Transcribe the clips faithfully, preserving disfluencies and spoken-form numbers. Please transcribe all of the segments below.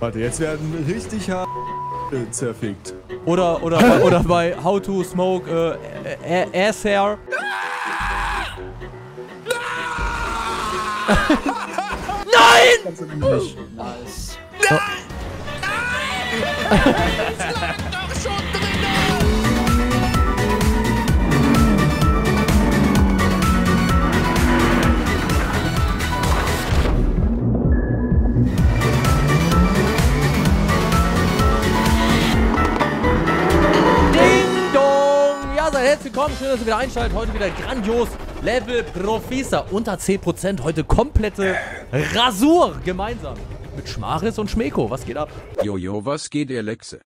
Warte, jetzt werden richtig hart zerfickt. Oder, oder, bei, oder bei How to Smoke äh, äh, Ass Hair. Nein! Nice. Nein! Nein! Es lag doch schon drinnen! Ding Dong! Ja, seid herzlich willkommen, schön, dass ihr wieder einschaltet. Heute wieder grandios. Level Professor unter zehn Prozent, heute komplette Rasur gemeinsam mit Schmaris und Schmeko. Was geht ab? Jojo, was geht, Alexe?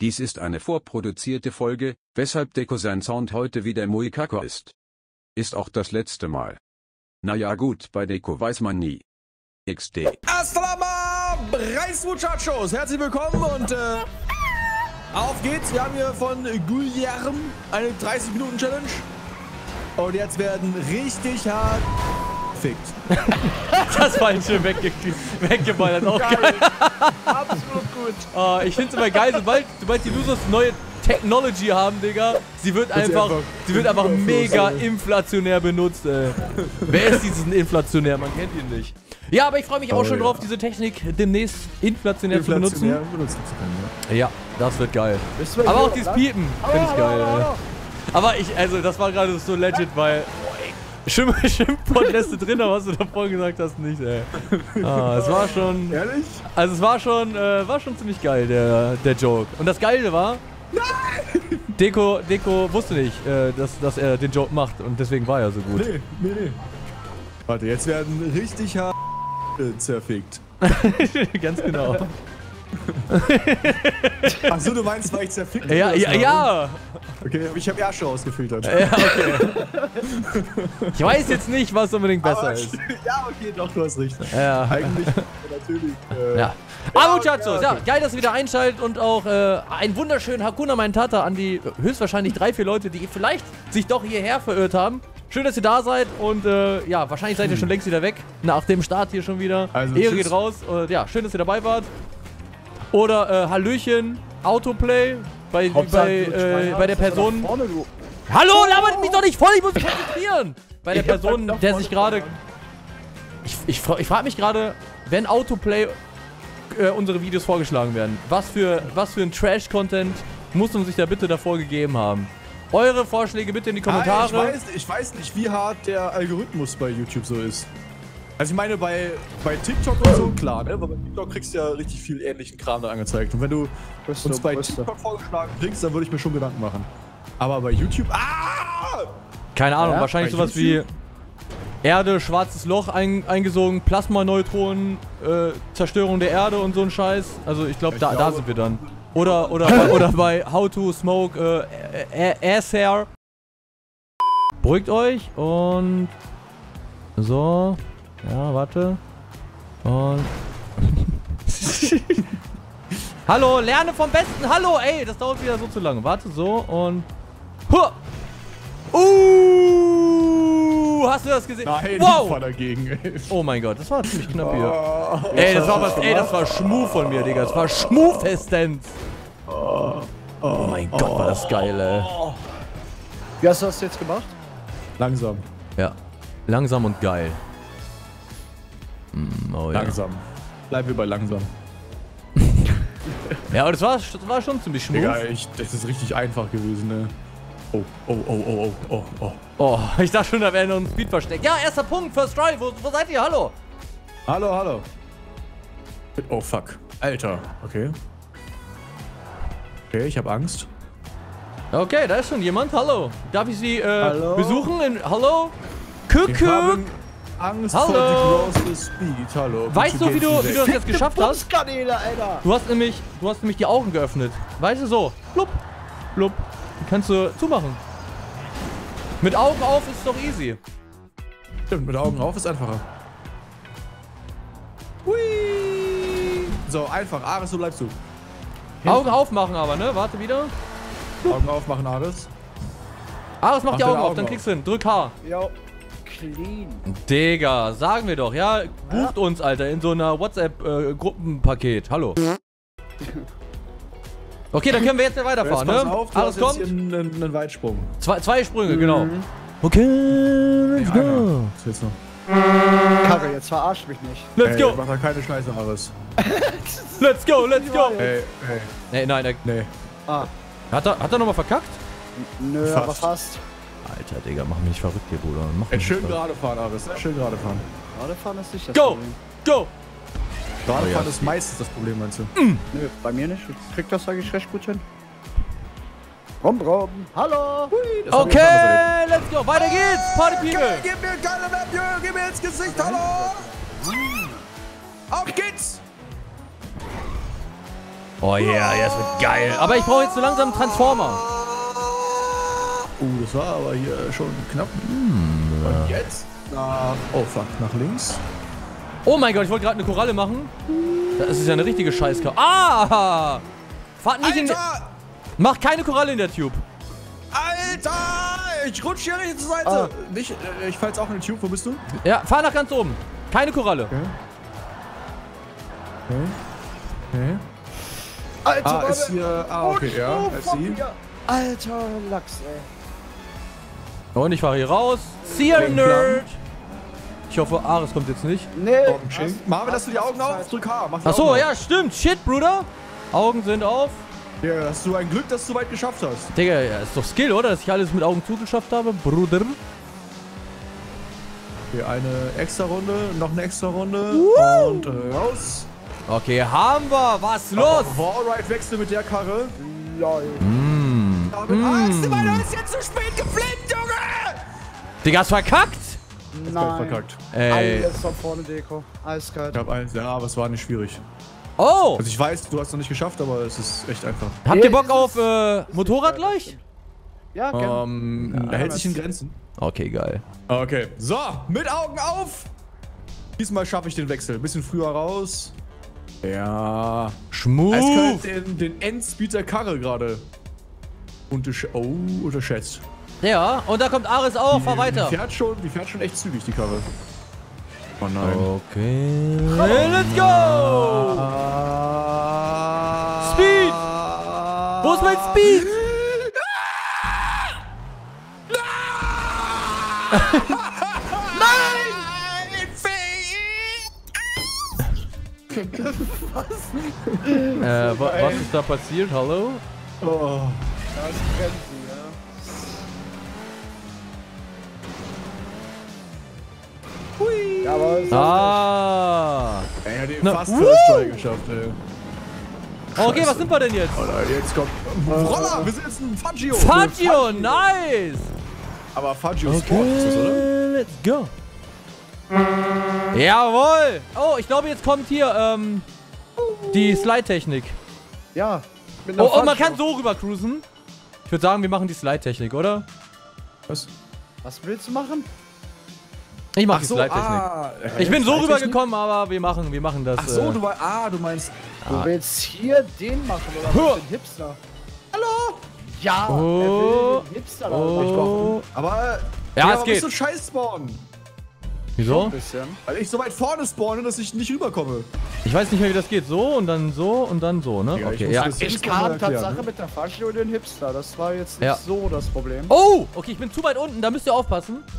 Dies ist eine vorproduzierte Folge, weshalb Deko sein Sound heute wieder Muikako ist. Ist auch das letzte Mal. Naja gut, bei Deko weiß man nie. X D. Astrama, Reis Muchachos, herzlich willkommen und äh, auf geht's. Wir haben hier von Guillermo eine dreißig Minuten Challenge. Und jetzt werden richtig hart fickt. Das war ein schön wegge weggeballert. Auch geil. geil. Absolut gut. Oh, ich find's immer geil, sobald, sobald die Losers neue Technology haben, Digga. Sie wird einfach, einfach, sie wird einfach mega inflationär benutzt, ey. Wer ist diesen inflationär? Man kennt ihn nicht. Ja, aber ich freue mich auch oh, schon ja. drauf, diese Technik demnächst inflationär, inflationär zu benutzen. benutzen zu können, ja. ja, das wird geil. Wir aber auch dieses lang? Piepen finde ich geil, ey. Aber ich, also das war gerade so legit, weil Schimpfwort lässt du drin, aber was du davor gesagt hast, nicht, ey. Ah, es war schon... Ehrlich? Also es war schon, äh, war schon ziemlich geil, der, der Joke. Und das Geile war... Nein! Deko, Deko wusste nicht, äh, dass, dass er den Joke macht und deswegen war er so gut. Nee, nee, nee. Warte, jetzt werden richtig hart zerfickt. Ganz genau. Achso, du meinst, weil ich zerfickt habe? Ja, ja, ja! Okay, ich habe Asche rausgefiltert. Ja, okay. Ich weiß jetzt nicht, was unbedingt besser aber, ist. Ja, okay, doch, du hast recht. Ja. Eigentlich, natürlich. Äh, ja. Aber ja, ja, okay. ja, geil, dass ihr wieder einschaltet und auch äh, einen wunderschönen Hakuna Mein Tata an die höchstwahrscheinlich drei, vier Leute, die vielleicht sich doch hierher verirrt haben. Schön, dass ihr da seid und äh, ja, wahrscheinlich seid ihr schon längst wieder weg. Nach dem Start hier schon wieder. Also, Ehre geht raus. Und, ja, schön, dass ihr dabei wart. Oder äh, Hallöchen, Autoplay bei, bei, äh, bei der Person. Hallo, labert mich doch nicht voll, ich muss mich konzentrieren! Bei der Person, der sich gerade. Ich, ich, ich frage mich gerade, wenn Autoplay äh, unsere Videos vorgeschlagen werden, was für, was für ein Trash-Content muss man sich da bitte davor gegeben haben? Eure Vorschläge bitte in die Kommentare. Ah, ich, weiß, ich weiß nicht, wie hart der Algorithmus bei YouTube so ist. Also ich meine, bei, bei TikTok und so, klar, ne? Weil bei TikTok kriegst du ja richtig viel ähnlichen Kram da angezeigt. Und wenn du Beste, uns bei Beste. TikTok vorgeschlagen kriegst, dann würde ich mir schon Gedanken machen. Aber bei YouTube... Ah! Keine Ahnung, ja, wahrscheinlich sowas YouTube? Wie Erde, schwarzes Loch ein, eingesogen, Plasmaneutronen, äh, Zerstörung der Erde und so ein Scheiß. Also ich, glaub, ich da, glaube, da sind wir dann. Oder, oder, bei, oder bei How to Smoke äh, äh, Ass Hair. Beruhigt euch und... So... Ja, warte. Und... Hallo, lerne vom Besten. Hallo, ey, das dauert wieder so zu lange. Warte, so und... Huh! Uh, hast du das gesehen? Nein, wow. Ich war dagegen, ey. Oh mein Gott, das war ziemlich knapp hier. Oh, ey, das war was, ey, das war Schmuh von mir, Digga. Das war Schmuhfestenz. Oh, oh mein Gott, oh, war das geil, ey. Wie hast du das jetzt gemacht? Langsam. Ja, langsam und geil. Oh, langsam. Ja. Bleiben wir bei langsam. Ja, aber das war, das war schon ziemlich schmuck. Egal, ich, das ist richtig einfach gewesen, ne? Oh, oh, oh, oh, oh, oh, oh. Oh, ich dachte schon, da wäre noch ein Speed versteckt. Ja, erster Punkt, First Try. Wo, wo seid ihr? Hallo. Hallo, hallo. Oh, fuck. Alter. Okay. Okay, ich habe Angst. Okay, da ist schon jemand. Hallo. Darf ich Sie äh, hallo? besuchen? In, hallo? Kükü. Angst hallo. Vor die Speed. Hallo. Weißt du, wie du, wie du das jetzt geschafft hast? Du hast nämlich, du hast nämlich die Augen geöffnet. Weißt du so? Blub, blub. Die kannst du zumachen. Mit Augen auf ist doch easy. Stimmt, mit Augen auf ist einfacher. Hui. So einfach. Ares, so bleibst du. Hinten. Augen aufmachen, aber ne? Warte wieder. Augen aufmachen, Ares. Ares macht mach die Augen, Augen auf, auf, dann kriegst du hin. Drück H. Jo. fliehen. Digga, sagen wir doch, ja? Bucht uns, Alter, in so einer WhatsApp-Gruppenpaket. Äh, Hallo. Okay, dann können wir jetzt weiterfahren, ja, jetzt ne? Auf, du Alles kommt? Einen, einen Weitsprung. Zwei, zwei Sprünge, mhm. genau. Okay, let's ja, go. Was willst du? Karre, jetzt verarscht mich nicht. Let's ey, go. Mach da keine Scheiße, Ares. Let's go, let's go. Ey, ey. Nee, nein, er, nee. Ah. Hat er, hat er nochmal verkackt? Nö, fast. aber fast. Alter, Digga, mach mich nicht verrückt hier, Bruder. Mach mich ey, schön gerade fahren, Ares. Schön gerade fahren. Gerade fahren ist sicher. Go, go. Gerade fahren ist meistens das Problem, meinst du? Mm. Nö, bei mir nicht. Ich krieg das eigentlich recht gut hin. Rum, rum. Hallo! Hui, okay, let's go. Weiter geht's, Party People! Gib mir keine Map, gib mir ins Gesicht, hallo! Auf geht's! Oh yeah, ja, es wird geil. Aber ich brauche jetzt so langsam einen Transformer. Oh, uh, das war aber hier schon knapp. Mm. Und jetzt? Nach, oh fuck, nach links. Oh mein Gott, ich wollte gerade eine Koralle machen. Das ist ja eine richtige Scheißkarte. Ah! Fahrt nicht in... Mach keine Koralle in der Tube. Alter! Ich rutsche hier nicht zur Seite. Ah. Nicht, ich fahr jetzt auch in die Tube. Wo bist du? Ja, fahr nach ganz oben. Keine Koralle. Okay. Okay. Okay. Alter, ah, ist hier, ah, okay, und ja. F C. Alter, Lachs, ey. Und ich fahre hier raus. See ya, Nerd. Ich hoffe, Ares kommt jetzt nicht. Nee. Marvin, hast du die Augen auf? Drück H. Achso, ja, stimmt. Shit, Bruder. Augen sind auf. Ja, hast du ein Glück, dass du weit geschafft hast. Digga, ja, ist doch Skill, oder? Dass ich alles mit Augen zugeschafft habe, Bruder. Okay, eine extra Runde, noch eine extra Runde. Woo! Und raus. Okay, haben wir. Was los? Alright, wechsel mit der Karre. Lol. Mm. Mm. Angst, weil du bist jetzt zu spät geflimmt, Junge! Digga, hast verkackt? Nein. Verkackt. Ey. Alles von vorne, Deko. Eiskalt. Ich hab eins, ja, aber es war nicht schwierig. Oh! Also ich weiß, du hast es noch nicht geschafft, aber es ist echt einfach. Habt nee, ihr Bock auf äh, Motorrad gleich? Ja, gerne. Ähm, um, ja, hält sich in Grenzen. Okay, geil. Okay, so, mit Augen auf! Diesmal schaffe ich den Wechsel. Ein bisschen früher raus. Ja. Schmuck! Eiskalt den, den Endspeed der Karre gerade. Und oh, unterschätzt. Ja, und da kommt Ares auch, fahr weiter. Die fährt schon, die fährt schon echt zügig, die Karre. Oh nein. Okay. Hey, let's go! Speed! Wo ist mein Speed? Nein! Was? äh, wa was ist da passiert? Hallo? Oh. Das brennt sie, ja. Hui. Ja, aber es ah. Ey, hat den fast First-Try geschafft, ey. Scheiße. Okay, was sind wir denn jetzt? Alter, jetzt kommt... Roller, wir sind jetzt ein Faggio. Faggio, Faggio. Nice! Aber Faggio okay. Sport ist das, oder? Let's go. Jawohl! Oh, ich glaube, jetzt kommt hier, ähm... die Slide-Technik. Ja. Mit oh, oh, man kann so rüber cruisen. Ich würde sagen, wir machen die Slide-Technik, oder? Was? Was willst du machen? Ich mach die Slide-Technik. Ah, ich bin so rübergekommen, aber wir machen, wir machen das. Ach so, äh, du, war, ah, du meinst, ah. du willst hier den machen oder was? Den Hipster. Hallo? Ja, oh, er will den Hipster oh. Aber, ja, ja, es aber geht. Musst du scheiß spawnen. Wieso? Weil ich so weit vorne spawne, dass ich nicht rüberkomme. Ich weiß nicht mehr, wie das geht. So und dann so und dann so, ne? Ja, okay, ich ja. Ich kam Tatsache mit der Faschio und den Hipster. Das war jetzt nicht ja. so das Problem. Oh! Okay, ich bin zu weit unten. Da müsst ihr aufpassen. Ja.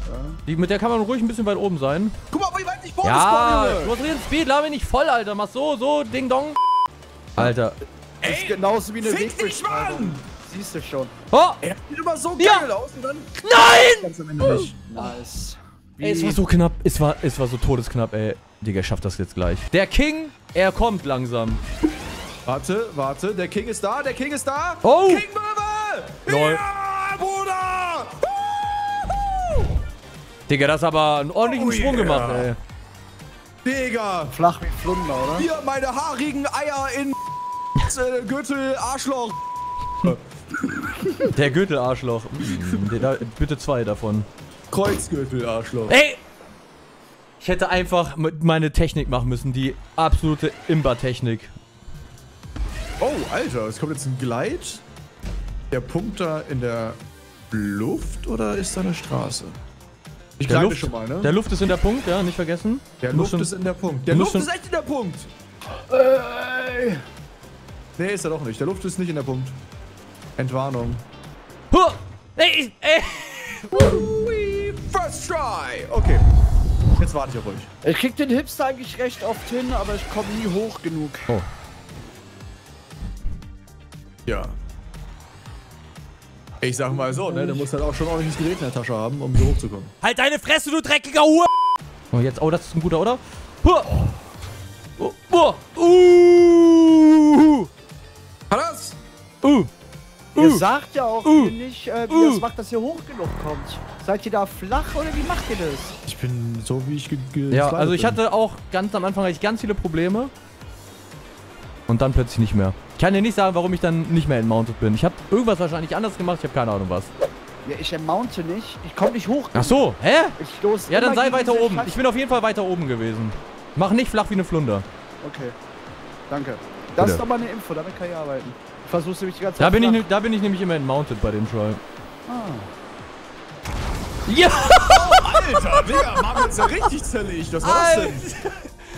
Die, mit der kann man ruhig ein bisschen weit oben sein. Guck mal, wie weit ich vorne ja, spawne. Du hast den Speed. Lass mich nicht voll, Alter. Mach so, so, ding dong. Alter. Ey, das ist genauso wie eine Wegbeschreibung. Siehst du schon. Oh! Er sieht immer so geil ja. aus und dann... Nein! Ganz am Ende nicht. Nice. Ey, es war so knapp, es war, es war so todesknapp, ey. Digga, er schafft das jetzt gleich. Der King, er kommt langsam. Warte, warte, der King ist da, der King ist da. Oh! King Möwe! Ja, Bruder! Uhuhu! Digga, das hat aber einen ordentlichen oh, Sprung yeah. gemacht, ey. Digga! Flach wie Flunder, oder? Hier, meine haarigen Eier in Gürtel, Arschloch. Der Gürtel, Arschloch. Bitte zwei davon. Kreuzgürtel, Arschloch. Ey! Ich hätte einfach meine Technik machen müssen, die absolute Imba-Technik. Oh, Alter, es kommt jetzt ein Gleit. Der Punkt da in der Luft oder ist da eine Straße? Ich der Luft, schon mal, ne? Der Luft ist in der Punkt, ja, nicht vergessen. Der du Luft schon, ist in der Punkt. Der Luft schon, ist echt in der Punkt. Äh, nee, ist er doch nicht. Der Luft ist nicht in der Punkt. Entwarnung. Huh. Ey, ey. Ui, first try. Okay. Jetzt warte ich auf euch. Ich krieg den Hipster eigentlich recht oft hin, aber ich komme nie hoch genug. Oh. Ja. Ich sag mal so, ne? Du musst halt auch schon ordentliches Gerät in der Tasche haben, um so hochzukommen. Halt deine Fresse, du dreckiger Hure! Oh, jetzt, oh, das ist ein guter, oder? Huh. Oh, oh, uh. Hat das? Uh. Ihr uh. sagt ja auch uh. nicht, äh, wie uh. das macht, dass ihr hoch genug kommt. Seid ihr da flach oder wie macht ihr das? Ich bin so, wie ich ge ge Ja, also ich bin. hatte auch ganz am Anfang hatte ich ganz viele Probleme. Und dann plötzlich nicht mehr. Ich kann dir nicht sagen, warum ich dann nicht mehr entmounted bin. Ich habe irgendwas wahrscheinlich anders gemacht, ich habe keine Ahnung was. Ja, ich entmounte nicht. Ich komme nicht hoch. Ach so, hä? Ich stoß ja, dann sei weiter oben. Scheiß. Ich bin auf jeden Fall weiter oben gewesen. Mach nicht flach wie eine Flunder. Okay, danke. Das Bitte. ist doch mal eine Info, damit kann ich arbeiten. Ich versuch's nämlich die ganze Zeit. Da bin, ich, da bin ich nämlich immer entmounted bei dem Trial. Ah. Ja! Oh, Alter, wir haben uns ja richtig zerlegt. Was war das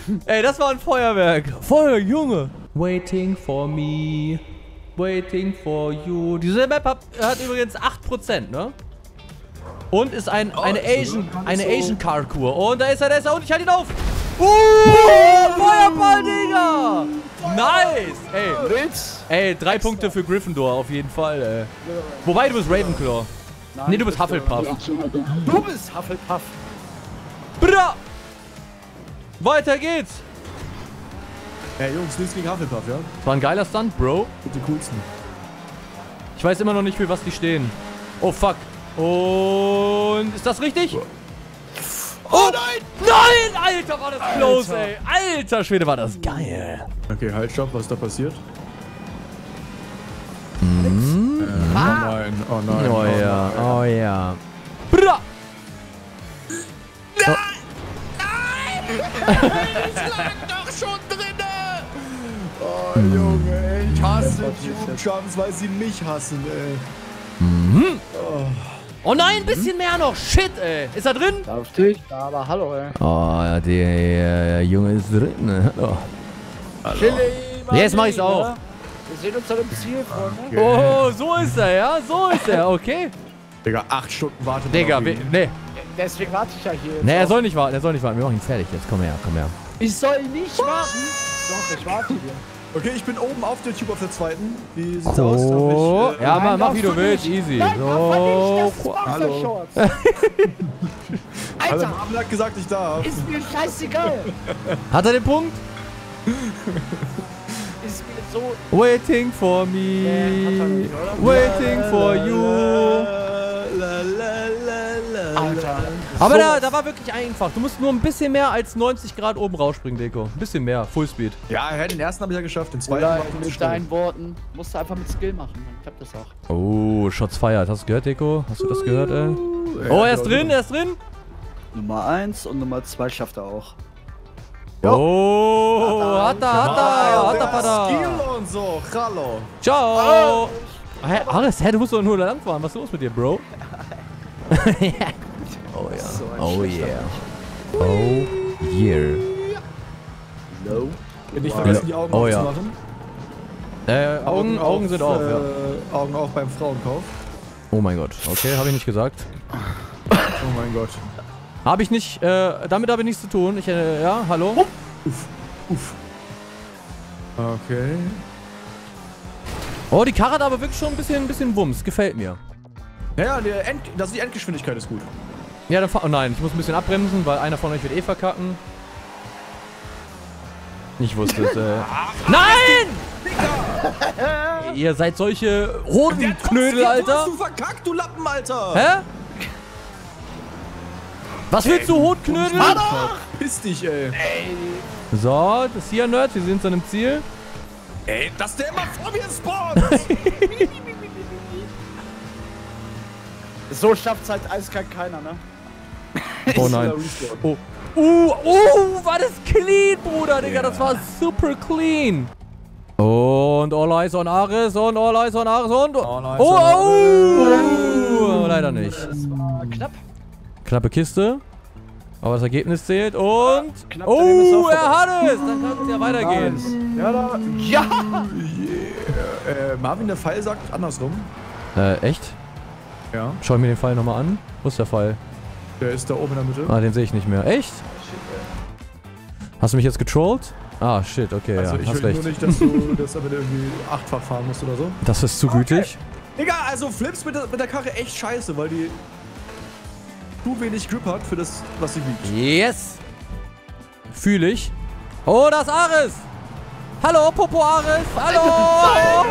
denn? Ey, das war ein Feuerwerk. Feuer, Junge. Waiting for me. Waiting for you. Diese Map hat, hat übrigens acht Prozent, ne? Und ist ein, oh, eine Asian, eine so. Asian Car-Kur. Und da ist er, da ist er. Und ich halte ihn auf. Uh, oh, Feuerball, Digga! Nice! Ey, Witz. Ey, drei Punkte für Gryffindor auf jeden Fall, ey. Wobei, du bist Ravenclaw. Nein, nee, du bist Hufflepuff. Du bist Hufflepuff. Bra! Weiter geht's! Ey, Jungs, nichts gegen Hufflepuff, ja? Das war ein geiler Stunt, Bro. Die coolsten. Ich weiß immer noch nicht, für was die stehen. Oh, fuck. Und... Ist das richtig? Bro. Oh nein! Nein! Alter, war das close, ey! Alter Schwede, war das geil! Okay, halt, stopp, was ist da passiert? Mm. Äh, oh nein, oh nein, oh, oh ja, nein. oh ja. Bra! Nein! Nein! Das lag doch schon drinne! Oh Junge, ey, ich hasse Jugendjumps, weil sie mich hassen, ey. Mhm. Oh. Oh nein, ein bisschen mehr noch. Shit, ey. Ist er drin? Da steht, aber hallo, ey. Oh, der Junge ist drin. Hallo. hallo. Chili, jetzt mach ich's auch. Oder? Wir sehen uns an dem Ziel, Freunde. Okay. Oh, so ist er, ja. So ist er, okay. Digga, acht Stunden warten. Digga, wir, nee. Deswegen warte ich ja hier. Nee, er soll nicht warten, er soll nicht warten. Wir machen ihn fertig jetzt. Komm her, komm her. Ich soll nicht warten? Doch, ich warte hier. Okay, ich bin oben auf der Tube auf der zweiten. Wie sieht's so. aus? Ich, äh, ja, nein, mach wie du willst, nicht. easy. Nein, so. Mach nicht, das ist Alter, Abel hat gesagt, ich darf. Ist mir scheißegal. Hat er den Punkt? Ist mir so... Waiting for me. Nee, Waiting for you. La, la, la, la, Alter. Aber so da, da war wirklich einfach. Du musst nur ein bisschen mehr als neunzig Grad oben rausspringen, Deko. Ein bisschen mehr, Fullspeed. Ja, den ersten habe ich ja geschafft, den zweiten war ich mit deinen Worten. Musst du einfach mit Skill machen, dann klappt das auch. Oh, Shots fired. Hast du gehört, Deko? Hast du das gehört, ey? Oh, er ist drin, er ist drin. Nummer eins und Nummer zwei schafft er auch. Oh, hat er, hat er, hat er, hat er. Skill und so, hallo. Ciao. Ares, hä, du musst doch nur lang fahren. Was ist los mit dir, Bro? Oh ja. So oh yeah. Oh yeah. No. Nicht vergessen, die Augen oh, ja. aufzumachen. Äh, Augen, Augen, Augen sind auf, äh, ja. Augen auf beim Frauenkauf. Oh mein Gott. Okay, habe ich nicht gesagt. Oh mein Gott. Habe ich nicht, äh, damit habe ich nichts zu tun. Ich, äh, ja, hallo? Oh. Uff, uff. Okay. Oh, die Karre hat aber wirklich schon ein bisschen, ein bisschen Wumms. Gefällt mir. Naja, die, End das, die Endgeschwindigkeit ist gut. Ja, dann fahr... Oh nein, ich muss ein bisschen abbremsen, weil einer von euch wird eh verkacken. Ich wusste es, äh... Nein! Ihr seid solche Hodenknödel, Alter! Du hast du verkackt, du Lappen, Alter! Hä? Was willst du, Hodenknödel? Piss dich, ey! So, das hier, Nerd, wir sind zu einem Ziel. Ey, dass der immer vor mir spawnt! So schafft's halt eiskalt keiner, ne? Oh nein. Oh. Uh, uh, war das clean, Bruder, Digga. Yeah. Das war super clean. Und all eyes on Ares und all eyes on Ares und... All eyes oh, on oh, Ares. oh, leider nicht. Das war knapp. Knappe Kiste. Aber das Ergebnis zählt und... Knapp, oh, er hat es! Dann kann es ja weitergehen. Nice. Ja, da. Ja! Yeah. Äh, Marvin, der Pfeil sagt andersrum. Äh, echt? Ja. Schau mir den Pfeil nochmal an. Wo ist der Pfeil? Der ist da oben in der Mitte. Ah, den sehe ich nicht mehr. Echt? Hast du mich jetzt getrollt? Ah, shit, okay, also ja, ich hast will recht. Nur nicht, dass du das damit irgendwie achtfach fahren musst oder so. Das ist zu okay. gütig. Digga, also Flips mit der, mit der Karre echt scheiße, weil die zu wenig Grip hat für das, was sie wiegt. Yes! Fühle ich. Oh, das ist Ares! Hallo, Popo Ares! Hallo!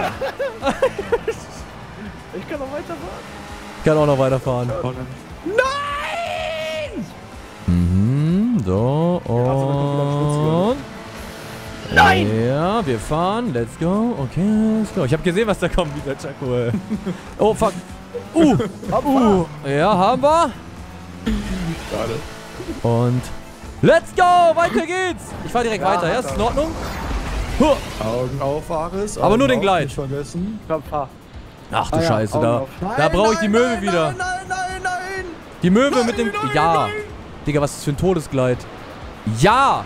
Ich kann noch weiterfahren. Ich kann auch noch weiterfahren. Nein! Mhm, so, und... Nein! Ja, wir fahren. Let's go. Okay, let's go. Ich habe gesehen, was da kommt, dieser Chaco. Oh, fuck. Uh! Uh! Ja, haben wir. Schade. Und... Let's go! Weiter geht's! Ich fahr direkt ja, weiter, ja? Ist das in Ordnung? Huh. Augen auf, Ares. Aber Augen nur den Gleit. Nicht vergessen. Ach du ah, ja. Scheiße, Augen da... Auf. Da nein, brauche ich die Möwe wieder. Nein, nein, nein, nein! Die Möwe nein, mit dem... Nein, ja! Nein. Digga, was ist das für ein Todesgleit? Ja!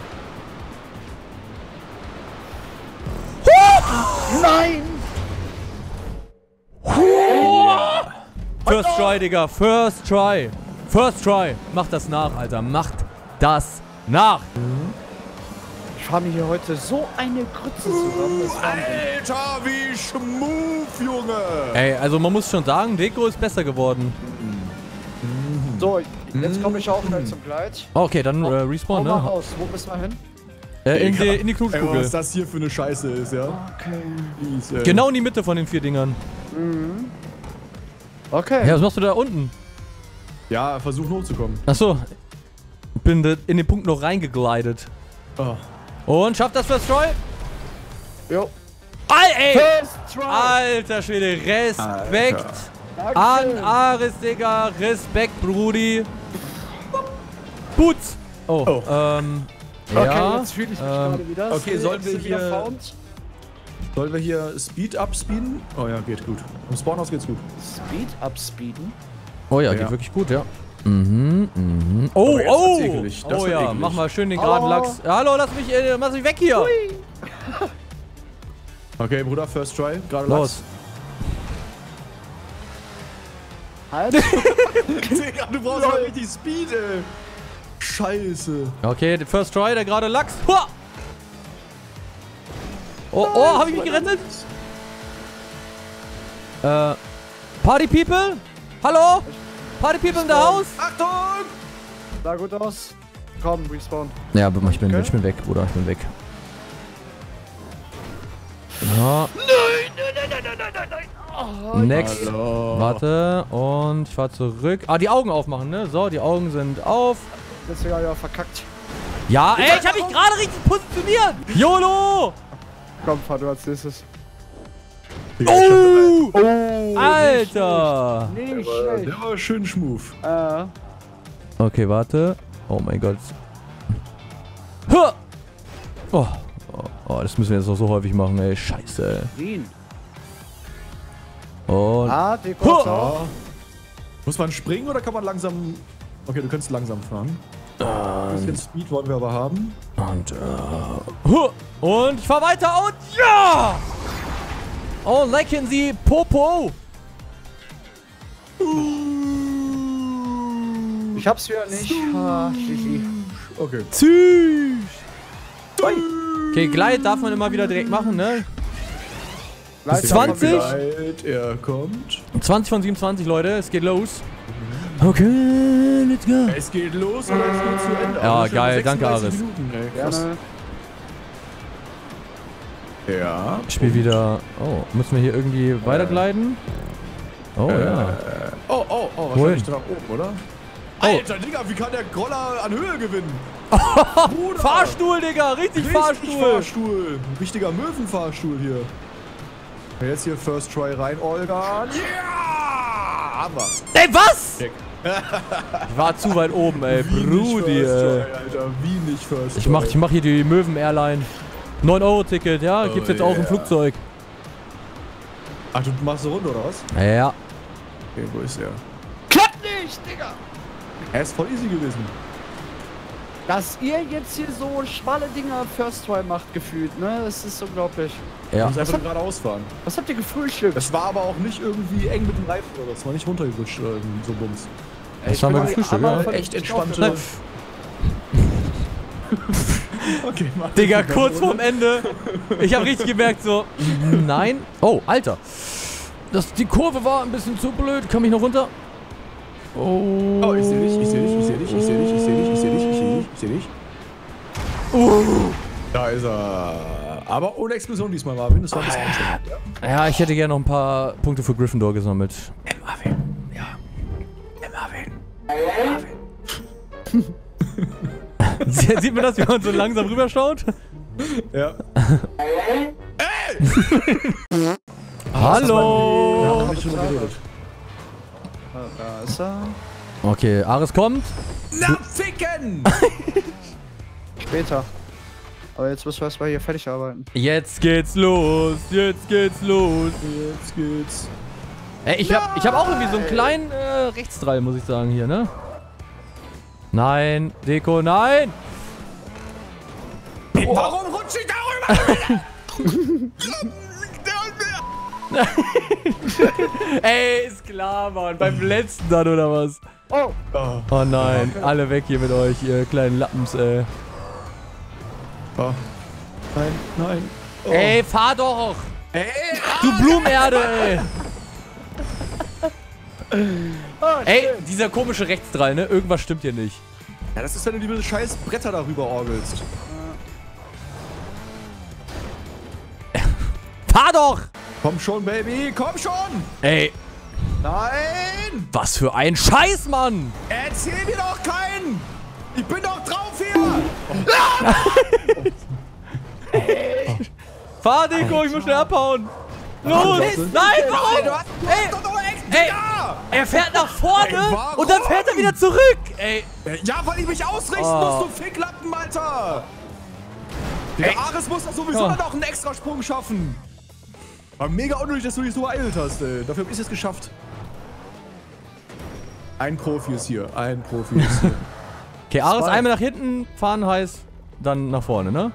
Nein! First try, Digga. First try. First try. Macht das nach, Alter. Macht das nach. Ich fahre mir hier heute so eine Grütze zusammen. Das Alter, wie schmooth, Junge. Ey, also man muss schon sagen, Deko ist besser geworden. Mhm. So, jetzt komme ich auch mhm. gleich zum Gleit. Okay, dann äh, respawn, ne? Aus. Wo müssen wir hin? In die, in die Knutkugel. Ey, was das hier für eine Scheiße ist, ja? Okay. Please, genau in die Mitte von den vier Dingern. Mhm. Okay. Ja, was machst du da unten? Ja, versuch hochzukommen. Achso. Bin in den Punkt noch reingegleitet. Oh. Und schafft das First Try? Jo. All, ey. First Try. Alter Schwede, Respekt. Alter. An Ares, Digga. Respekt, Brudi. Boots. Oh, oh. ähm... Okay, ja, jetzt fühle ich mich ähm, gerade wieder. Okay, okay sollen wir hier... Sollen wir hier Speed up speeden? Oh ja, geht gut. Im Spawn aus geht's gut. Speed up speeden? Oh ja, ja, geht wirklich gut, ja. Mhm, mhm. Oh, oh! Oh, oh ja, eklig. Mach mal schön den geraden oh. Lachs. Hallo, lass mich, äh, lass mich weg hier! Okay, Bruder, first try. Gerade Lachs. Halt! Du brauchst mal richtig Speed, ey. Scheiße. Okay, first try, der gerade Lachs. Hua! Oh, oh, hab ich mich gerettet? Äh, Party People? Hallo? Party People in der Haus? Achtung! Sah gut aus. Komm, respawn. Ja, aber ich bin, okay. ich bin weg, Bruder, ich bin weg. Ja. Nein, nein, nein, nein, nein, nein. Oh, next. Hallo. Warte, und ich fahr zurück. Ah, die Augen aufmachen, ne? So, die Augen sind auf. Deswegen habe ich auch verkackt. Ja, ey, ich habe mich gerade richtig positioniert. YOLO! Komm, fahr du als nächstes. Oh! Oh! Alter! Nicht schlecht. Nicht schlecht. Der war schön schmoof. Äh. Okay, warte. Oh mein Gott. Huh! Oh. Oh, oh, das müssen wir jetzt auch so häufig machen, ey. Scheiße, ey. Und... Ah, die kommt auch. Muss man springen oder kann man langsam... Okay, du kannst langsam fahren. Ein bisschen Speed wollen wir aber haben. Und, uh, und ich fahr weiter und ja! Oh, lecken Sie Popo! Ich hab's wieder nicht. Ah, okay. Tschüss! Okay, Gleit darf man immer wieder direkt machen, ne? zwanzig? Er kommt. zwanzig von siebenundzwanzig, Leute, es geht los. Okay, let's go. Es geht los und es geht zu Ende. Ja, geil, danke Ares. Ey, ja. Ich spiel wieder... Oh, müssen wir hier irgendwie äh. weitergleiten? Oh, äh. ja. Oh, oh, oh, wahrscheinlich da nach oben, oder? Oh. Alter, Digga, wie kann der Groller an Höhe gewinnen? Fahrstuhl, Digga, richtig, richtig Fahrstuhl. Fahrstuhl. Richtiger Möwenfahrstuhl hier. Jetzt hier First Try rein, Olga. Yeah! Haben wir. Ey, was? Dick. Ich war zu weit oben, ey. Wie Brudi, nicht First Try, Alter. Wie nicht First Try. Ich mach, ich mach hier die Möwen-Airline. neun Euro Ticket, ja? Oh, gibt's jetzt yeah. auch im Flugzeug. Ach, du machst eine Runde, oder was? Ja. Okay, wo ist er? Klappt nicht, Digga! Er ist voll easy gewesen. Dass ihr jetzt hier so schmale Dinger First Try macht, gefühlt, ne? Das ist unglaublich. Ja. Muss einfach gerade ausfahren. Was habt ihr gefrühstückt? Das war aber auch nicht irgendwie eng mit dem Reifen oder das war nicht runtergerutscht oder irgendwie so bums. Das ich haben wir gefrühstückt, ja. Echt entspannte... Okay, Mann. Digga, kurz vorm Ende. Ich hab richtig gemerkt so... Nein. Oh, Alter. Das, die Kurve war ein bisschen zu blöd. Komm ich noch runter? Oh. Oh, ich seh dich, ich seh dich, ich seh dich, ich seh dich, ich seh dich, ich seh dich, ich seh dich, ich seh dich. Oh. Da ist er. Aber ohne Explosion diesmal, Marvin. Das war das ah. ja. ja, ich hätte gerne noch ein paar Punkte für Gryffindor gesammelt. Marvin. Ja. Marvin. Marvin. Sieht man das, wie man so langsam rüberschaut? Ja. Ey! Hallo! Da hab ich schon geredet. Da ist er. Okay, Ares kommt. Na, ficken! Später. Aber jetzt müssen wir erstmal hier fertig arbeiten. Jetzt geht's los, jetzt geht's los, jetzt geht's. Ey, ich Nein. hab, ich hab auch irgendwie so einen kleinen äh, Rechtsdrall, muss ich sagen, hier, ne? Nein, Deko, nein! Oh. Warum rutsche ich darüber wieder? Ey, ist klar, Mann. Beim letzten dann, oder was? Oh, oh nein, okay. Alle weg hier mit euch, ihr kleinen Lappens, ey. Oh. Nein, nein. Oh. Ey, fahr doch! Ey, du Blumenerde, ey! Oh, ey, dieser komische Rechtsdrall, ne? Irgendwas stimmt hier nicht. Ja, das ist, wenn du diese scheiß Bretter darüber orgelst. Fahr doch! Komm schon, Baby, komm schon! Ey. Nein! Was für ein Scheiß, Mann! Erzähl mir doch keinen! Ich bin doch drauf hier! Oh. Ey. Oh. Fahr, Deko, ich muss schnell abhauen! Los! Nein, warum? Ey, er fährt nach vorne ey, und dann fährt er wieder zurück. Ey. Ja, weil ich mich ausrichten oh. muss, du Ficklappen, Alter. Der Ares muss das sowieso oh. noch einen extra Sprung schaffen. War mega unnötig, dass du dich so eilt hast, ey. Dafür hab ich es geschafft. Ein Profi ist hier, ein Profi ist hier. Okay, Ares Zwei. einmal nach hinten fahren heißt dann nach vorne, ne?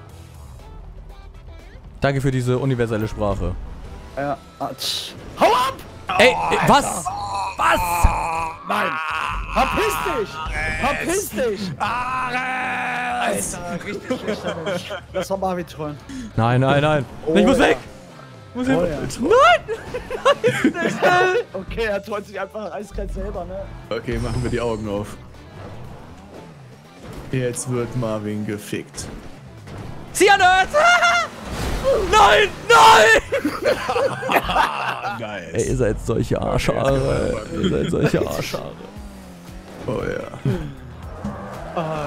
Danke für diese universelle Sprache. Ja, Atsch. Hau ab! Ey, oh, was? Was? Nein! Verpiss dich! Verpiss dich! Ares! Alter, richtig schlechter Mensch. Das war Marvin trollen. Nein, nein, nein. Oh, ich muss ja. weg! Ich muss oh, hin. Ja. Nein! Nein! Okay, er trollt sich einfach eiskalt selber, ne? Okay, machen wir die Augen auf. Jetzt wird Marvin gefickt. Zieh an Earth! Nein! Nein! Nice. Ey, ihr seid solche Arschhaare. Ihr seid solche Arschhaare. Oh ja.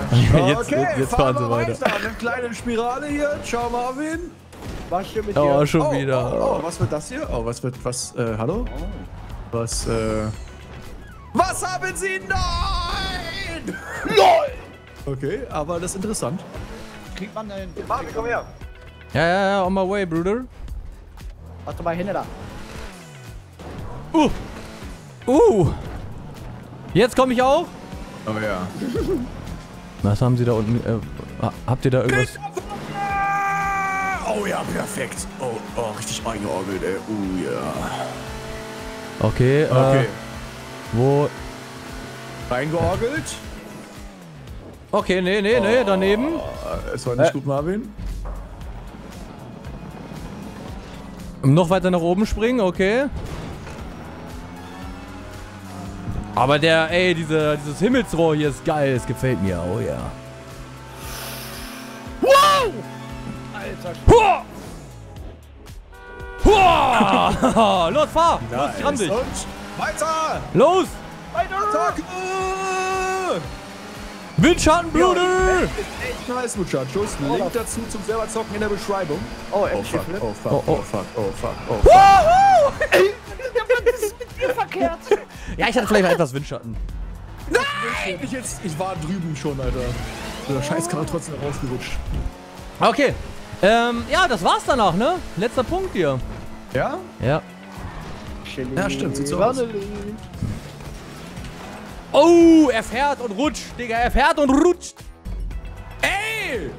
Okay, jetzt, okay, jetzt fahren sie weiter. weiter. Eine kleine Spirale hier. Ciao, Marvin. Was hier mit oh, dir? schon oh, wieder. Oh, oh, was wird das hier? Oh, was wird, was, äh, hallo? Oh. Was, äh... Was haben sie? Nein! Nein! Okay, aber das ist interessant. Kriegt man dahin. Marvin, komm her. Ja, ja, ja, on my way, Bruder. Warte mal hin, da. Uh! Uh! Jetzt komme ich auch? Oh ja. Was haben sie da unten? Äh, habt ihr da irgendwas? Oh ja, perfekt. Oh, oh richtig eingeorgelt, ey. Uh ja. Okay, äh. Okay. Wo? Eingeorgelt? Okay, nee, nee, nee, oh, daneben. Es war nicht äh. gut, Marvin. Noch weiter nach oben springen, okay. Aber der, ey, diese, dieses Himmelsrohr hier ist geil, es gefällt mir, oh ja. Yeah. Wow! Alter. Huah! Huah! Los, fahr! Nice. Los, ich ramm dich! Weiter! Los! Weiter! Windschattenblude! Ich weiß, Muchachos. Link dazu zum selber zocken in der Beschreibung. Oh, oh fuck, oh fuck, oh, oh fuck, oh fuck, oh fuck. Wow! Ey, das ist mit dir verkehrt. Ja, ich hatte vielleicht etwas Windschatten. Nein! Ich, jetzt, ich war drüben schon, Alter. Der Scheißkarre trotzdem rausgerutscht. Okay. Ähm, ja, das war's danach, ne? Letzter Punkt hier. Ja? Ja. Ja, stimmt. Sieht so aus. Oh, er fährt und rutscht, Digga. Er fährt und rutscht. Ey!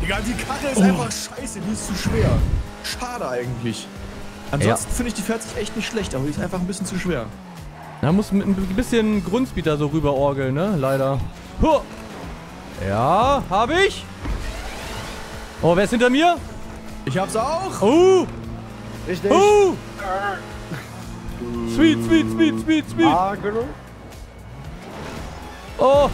Digga, die Karte ist oh. einfach scheiße. Die ist zu schwer. Schade eigentlich. Ansonsten ja. finde ich die vierzig echt nicht schlecht, aber die ist einfach ein bisschen zu schwer. Da muss mit ein bisschen Grundspeeder so rüberorgeln, ne? Leider. Huh. Ja, hab ich. Oh, wer ist hinter mir? Ich hab's auch. Oh. Richtig. Oh. Sweet, sweet, sweet, sweet, sweet. Ah, genau. Oh.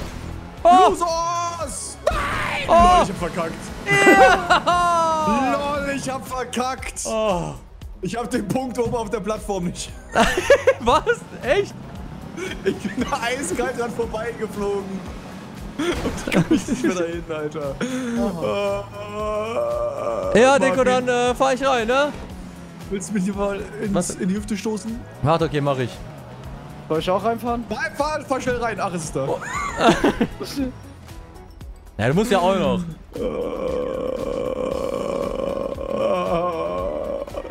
Oh. Losers. Nein. Oh. Lol, ich hab verkackt. Yeah. Lol, ich hab verkackt. Oh. Ich hab den Punkt oben auf der Plattform nicht. Was? Echt? Ich bin da eiskalt dran vorbeigeflogen. Und kann ich nicht mehr dahin, Alter. Oh. Oh. Ja, Deko, dann äh, fahr ich rein, ne? Willst du mich hier mal ins, Was? in die Hüfte stoßen? Warte, okay, mach ich. Soll ich auch reinfahren? Nein, fahr, fahr schnell rein. Ach, ist es da. Oh. Ja, du musst ja auch noch.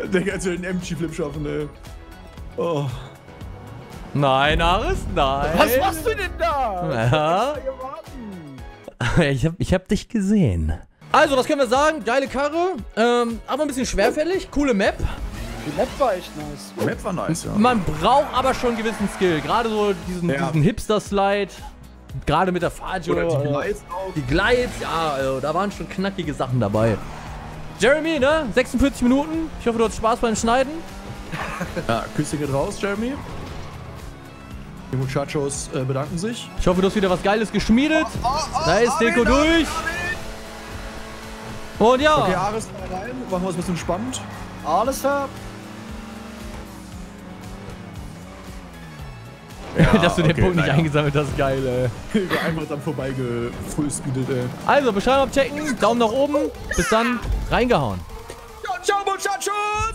Digga, als wir den M G Flip schaffen, ey. Oh. Nein, Ares, nein. Was machst du denn da? Ja. Ich hab, ich hab dich gesehen. Also, was können wir sagen? Geile Karre, ähm, aber ein bisschen schwerfällig. Coole Map. Die Map war echt nice. Die Map war nice, ja. Man braucht aber schon einen gewissen Skill. Gerade so diesen, ja. diesen Hipster-Slide. Gerade mit der Faggio. Oder die Glides auch. Die Glides, ja, also, da waren schon knackige Sachen dabei. Jeremy, ne? sechsundvierzig Minuten. Ich hoffe, du hast Spaß beim Schneiden. Ja, Küsse geht raus, Jeremy. Die Muchachos äh, bedanken sich. Ich hoffe, du hast wieder was Geiles geschmiedet. Oh, oh, oh, da ist Deko Armin, durch. Armin. Und ja. Okay, Ares, mal rein. Machen wir es ein bisschen spannend. Alles klar. Ja, dass du den okay, Punkt nicht naja. eingesammelt hast, geil, ey. Einfach dann vorbeigefrühspeedet, ey. Also, Beschreibung abchecken, Daumen nach oben. Bis dann, reingehauen. Ciao, Muchachos!